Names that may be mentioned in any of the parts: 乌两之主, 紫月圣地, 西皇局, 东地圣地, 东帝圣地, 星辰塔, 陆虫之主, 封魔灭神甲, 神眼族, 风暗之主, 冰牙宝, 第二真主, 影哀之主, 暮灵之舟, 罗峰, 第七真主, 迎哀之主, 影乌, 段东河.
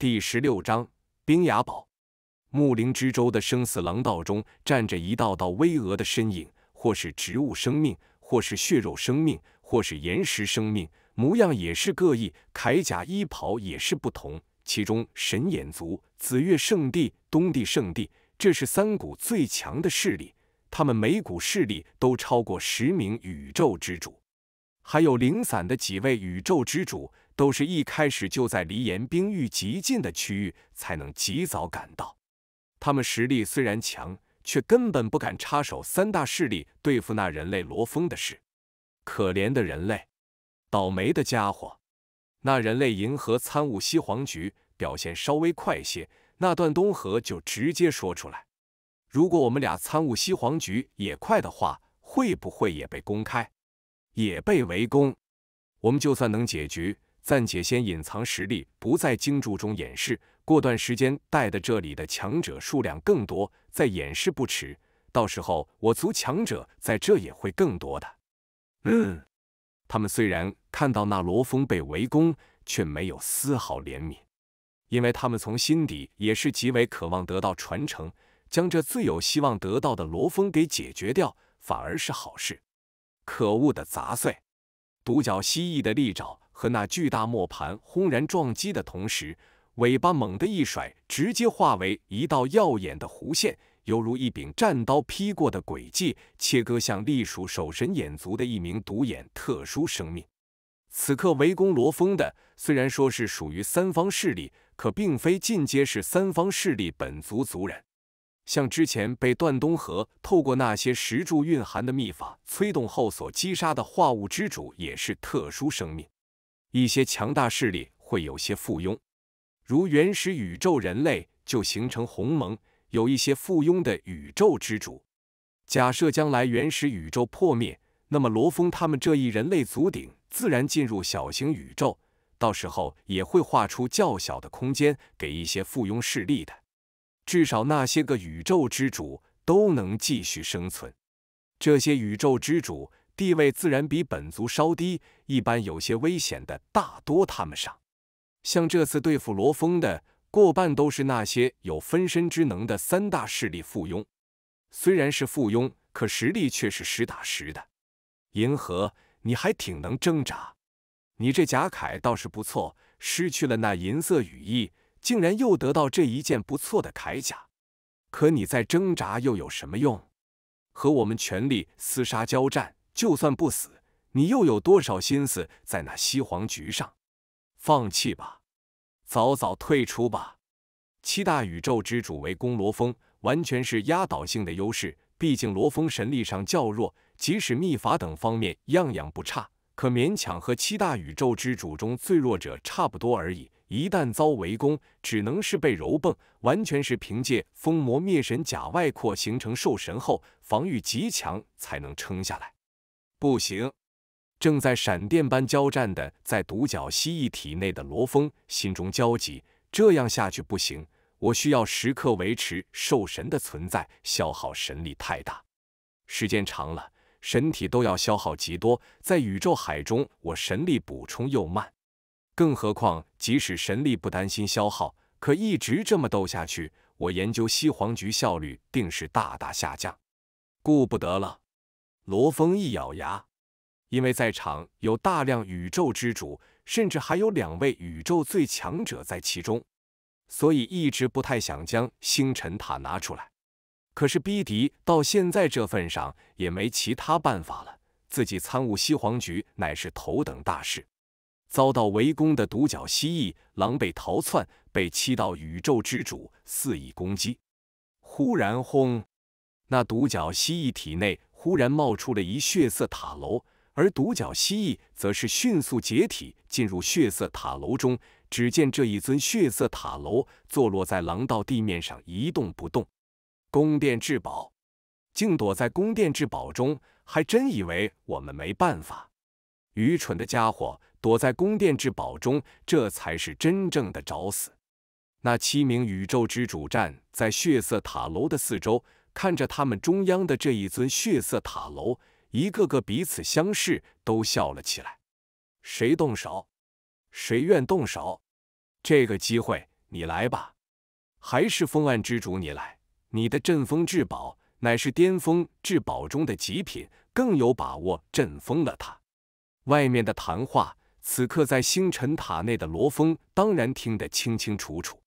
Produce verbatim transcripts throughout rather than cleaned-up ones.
第十六章冰崖堡。暮灵之舟的生死廊道中，站着一道道巍峨的身影，或是植物生命，或是血肉生命，或是岩石生命，模样也是各异，铠甲衣袍也是不同。其中神眼族、紫月圣地、东地圣地，这是三股最强的势力，他们每股势力都超过十名宇宙之主。 还有零散的几位宇宙之主，都是一开始就在离岩冰域极近的区域才能及早赶到。他们实力虽然强，却根本不敢插手三大势力对付那人类罗峰的事。可怜的人类，倒霉的家伙！那人类银河参悟西皇局表现稍微快些，那段东河就直接说出来。如果我们俩参悟西皇局也快的话，会不会也被公开？ 也被围攻，我们就算能解局，暂且先隐藏实力，不在经注中掩饰。过段时间带的这里的强者数量更多，再掩饰不迟。到时候我族强者在这也会更多的。嗯，他们虽然看到那罗峰被围攻，却没有丝毫怜悯，因为他们从心底也是极为渴望得到传承，将这最有希望得到的罗峰给解决掉，反而是好事。 可恶的杂碎！独角蜥蜴的利爪和那巨大磨盘轰然撞击的同时，尾巴猛地一甩，直接化为一道耀眼的弧线，犹如一柄战刀劈过的轨迹，切割向隶属守神眼族的一名独眼特殊生命。此刻围攻罗峰的，虽然说是属于三方势力，可并非尽皆是三方势力本族族人。 像之前被段东河透过那些石柱蕴含的秘法催动后所击杀的化物之主，也是特殊生命。一些强大势力会有些附庸，如原始宇宙人类就形成鸿盟；有一些附庸的宇宙之主，假设将来原始宇宙破灭，那么罗峰他们这一人类族顶自然进入小型宇宙，到时候也会画出较小的空间给一些附庸势力的。 至少那些个宇宙之主都能继续生存，这些宇宙之主地位自然比本族稍低，一般有些危险的大多他们上。像这次对付罗峰的，过半都是那些有分身之能的三大势力附庸。虽然是附庸，可实力却是实打实的。银河，你还挺能挣扎，你这甲铠倒是不错，失去了那银色羽翼。 竟然又得到这一件不错的铠甲，可你再挣扎又有什么用？和我们全力厮杀交战，就算不死，你又有多少心思在那西皇局上？放弃吧，早早退出吧。七大宇宙之主围攻罗峰，完全是压倒性的优势。毕竟罗峰神力上较弱，即使秘法等方面样样不差，可勉强和七大宇宙之主中最弱者差不多而已。 一旦遭围攻，只能是被蹂躏，完全是凭借封魔灭神甲外扩形成兽神后防御极强才能撑下来。不行！正在闪电般交战的在独角蜥蜴体内的罗峰心中焦急，这样下去不行，我需要时刻维持兽神的存在，消耗神力太大，时间长了身体都要消耗极多，在宇宙海中我神力补充又慢。 更何况，即使神力不担心消耗，可一直这么斗下去，我研究西皇局效率定是大大下降。顾不得了，罗峰一咬牙，因为在场有大量宇宙之主，甚至还有两位宇宙最强者在其中，所以一直不太想将星辰塔拿出来。可是逼敌到现在这份上，也没其他办法了。自己参悟西皇局乃是头等大事。 遭到围攻的独角蜥蜴狼狈逃窜，被七道宇宙之主肆意攻击。忽然，轰！那独角蜥蜴体内忽然冒出了一血色塔楼，而独角蜥蜴则是迅速解体，进入血色塔楼中。只见这一尊血色塔楼坐落在廊道地面上，一动不动。宫殿至宝，竟躲在宫殿至宝中，还真以为我们没办法？愚蠢的家伙！ 躲在宫殿至宝中，这才是真正的找死。那七名宇宙之主站在血色塔楼的四周，看着他们中央的这一尊血色塔楼，一个个彼此相视，都笑了起来。谁动手，谁愿动手，这个机会你来吧。”还是风暗之主你来，你的镇风至宝乃是巅峰至宝中的极品，更有把握镇封了它。外面的谈话，此刻在星辰塔内的罗峰当然听得清清楚楚。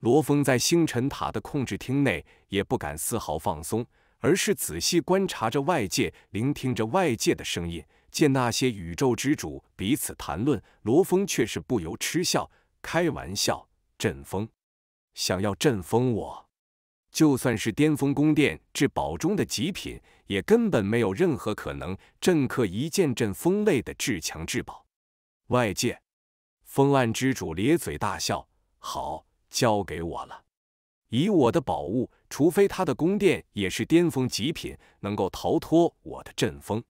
罗峰在星辰塔的控制厅内也不敢丝毫放松，而是仔细观察着外界，聆听着外界的声音。见那些宇宙之主彼此谈论，罗峰却是不由嗤笑：“开玩笑，镇封？想要镇封我？就算是巅峰宫殿至宝中的极品，也根本没有任何可能震克一件阵风类的至强至宝。”外界，风暗之主咧嘴大笑：“好，交给我了。以我的宝物，除非他的宫殿也是巅峰极品，能够逃脱我的阵风，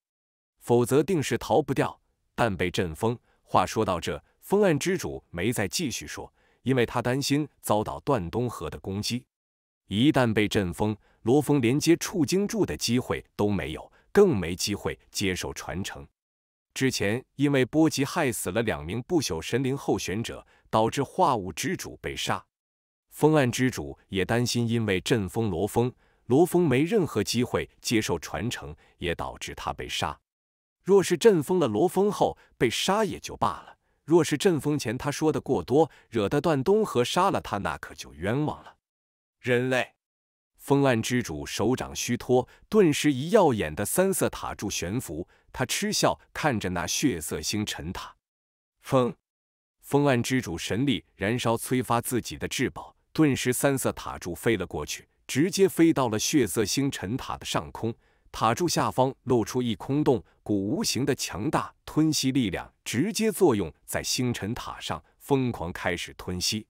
否则定是逃不掉。但被阵风。”话说到这，风暗之主没再继续说，因为他担心遭到段东河的攻击。一旦被阵风，罗峰连接触经柱的机会都没有，更没机会接受传承。之前因为波及害死了两名不朽神灵候选者，导致化物之主被杀。风暗之主也担心，因为阵风罗峰，罗峰没任何机会接受传承，也导致他被杀。若是阵风了罗峰后被杀也就罢了，若是阵风前他说的过多，惹得段东河杀了他，那可就冤枉了。人类，风暗之主手掌虚托，顿时一耀眼的三色塔柱悬浮。他嗤笑看着那血色星辰塔。风，风暗之主神力燃烧，催发自己的至宝，顿时三色塔柱飞了过去，直接飞到了血色星辰塔的上空。塔柱下方露出一空洞，股无形的强大吞吸力量直接作用在星辰塔上，疯狂开始吞吸。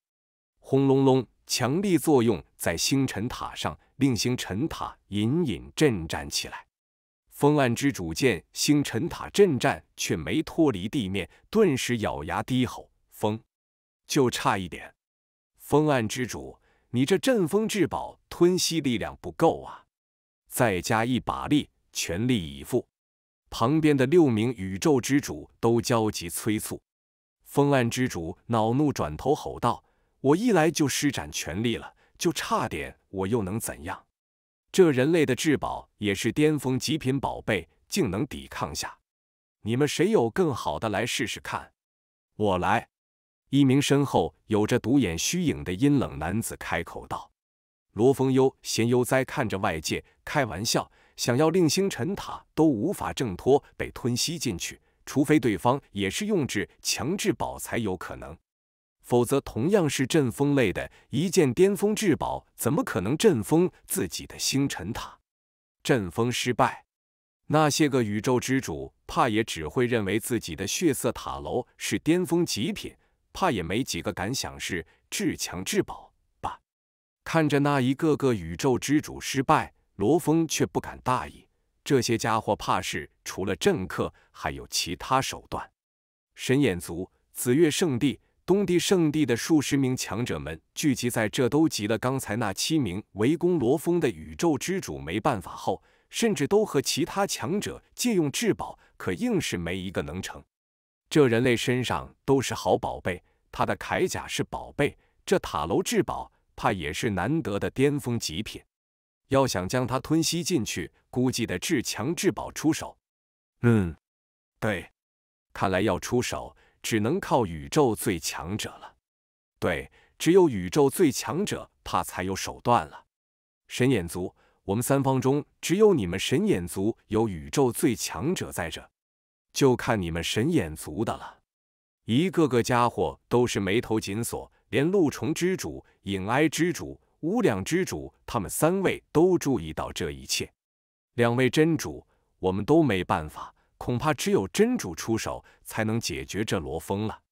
轰隆隆，强力作用在星辰塔上，令星辰塔隐隐震颤起来。风暗之主见星辰塔震颤却没脱离地面，顿时咬牙低吼：“风，就差一点！风暗之主，你这阵风至宝吞吸力量不够啊，再加一把力，全力以赴！”旁边的六名宇宙之主都焦急催促。风暗之主恼怒转头吼道：“我一来就施展全力了，就差点，我又能怎样？这人类的至宝也是巅峰极品宝贝，竟能抵抗下？你们谁有更好的来试试看？我来！”一名身后有着独眼虚影的阴冷男子开口道。罗峰悠闲悠哉看着外界，开玩笑，想要令星辰塔都无法挣脱被吞吸进去，除非对方也是用至强至宝才有可能。否则，同样是阵风类的一件巅峰至宝，怎么可能阵风自己的星辰塔？阵风失败，那些个宇宙之主怕也只会认为自己的血色塔楼是巅峰极品，怕也没几个敢想是至强至宝吧。看着那一个个宇宙之主失败，罗峰却不敢大意。这些家伙怕是除了阵克，还有其他手段。神眼族、紫月圣地、东帝圣地的数十名强者们聚集在这，都急了刚才那七名围攻罗峰的宇宙之主没办法后，甚至都和其他强者借用至宝，可硬是没一个能成。这人类身上都是好宝贝，他的铠甲是宝贝，这塔楼至宝怕也是难得的巅峰极品，要想将它吞吸进去，估计得至强至宝出手。嗯，对，看来要出手只能靠宇宙最强者了。对，只有宇宙最强者，他才有手段了。神眼族，我们三方中只有你们神眼族有宇宙最强者在这，就看你们神眼族的了。一个个家伙都是眉头紧锁，连陆虫之主、影哀之主、乌两之主，他们三位都注意到这一切。两位真主，我们都没办法。恐怕只有真主出手才能解决这罗峰了。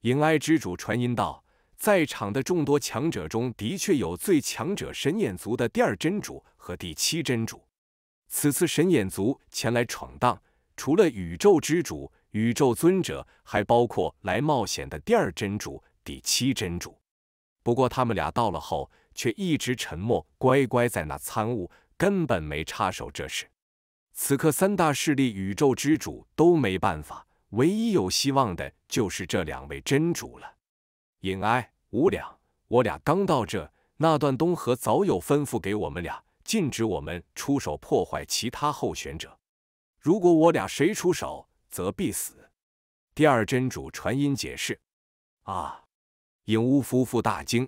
迎哀之主传音道：“在场的众多强者中，的确有最强者神眼族的第二真主和第七真主。此次神眼族前来闯荡，除了宇宙之主、宇宙尊者，还包括来冒险的第二真主、第七真主。不过他们俩到了后，却一直沉默，乖乖在那参悟，根本没插手这事。”此刻三大势力宇宙之主都没办法，唯一有希望的就是这两位真主了。影哀、无两、我俩刚到这，那段东河早有吩咐给我们俩，禁止我们出手破坏其他候选者。如果我俩谁出手，则必死。第二真主传音解释：“啊！”影乌夫妇大惊。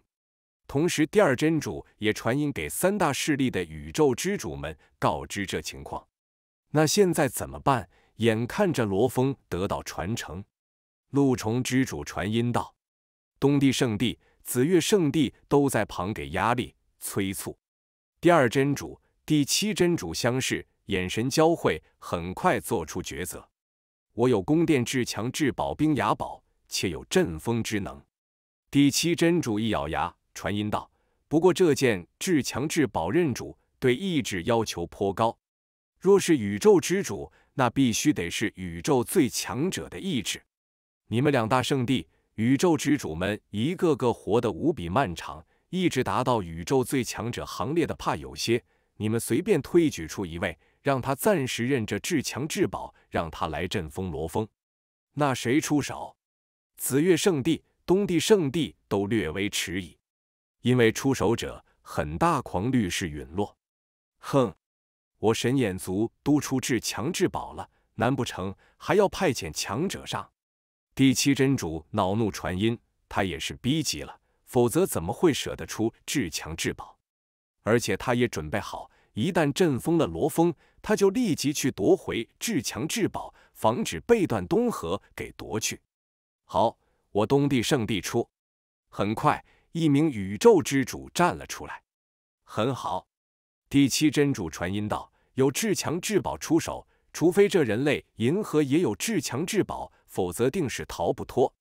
同时，第二真主也传音给三大势力的宇宙之主们，告知这情况。那现在怎么办？眼看着罗峰得到传承，陆虫之主传音道：“东帝圣地、紫月圣地都在旁给压力催促。”第二真主、第七真主相视，眼神交汇，很快做出抉择。我有宫殿至强至宝冰牙宝，且有阵风之能。第七真主一咬牙，传音道：“不过这件至强至宝刃主对意志要求颇高，若是宇宙之主，那必须得是宇宙最强者的意志。你们两大圣地，宇宙之主们一个个活得无比漫长，意志达到宇宙最强者行列的怕有些。你们随便推举出一位，让他暂时任着至强至宝，让他来阵风罗峰。那谁出手？紫月圣地、东帝圣地都略微迟疑，因为出手者很大狂率是陨落。哼，我神眼族都出至强至宝了，难不成还要派遣强者上？”第七真主恼怒传音，他也是逼急了，否则怎么会舍得出至强至宝？而且他也准备好，一旦震封了罗峰，他就立即去夺回至强至宝，防止被断东河给夺去。好，我东帝圣地出。很快，一名宇宙之主站了出来。很好，第七真主传音道：“有至强至宝出手，除非这人类银河也有至强至宝，否则定是逃不脱。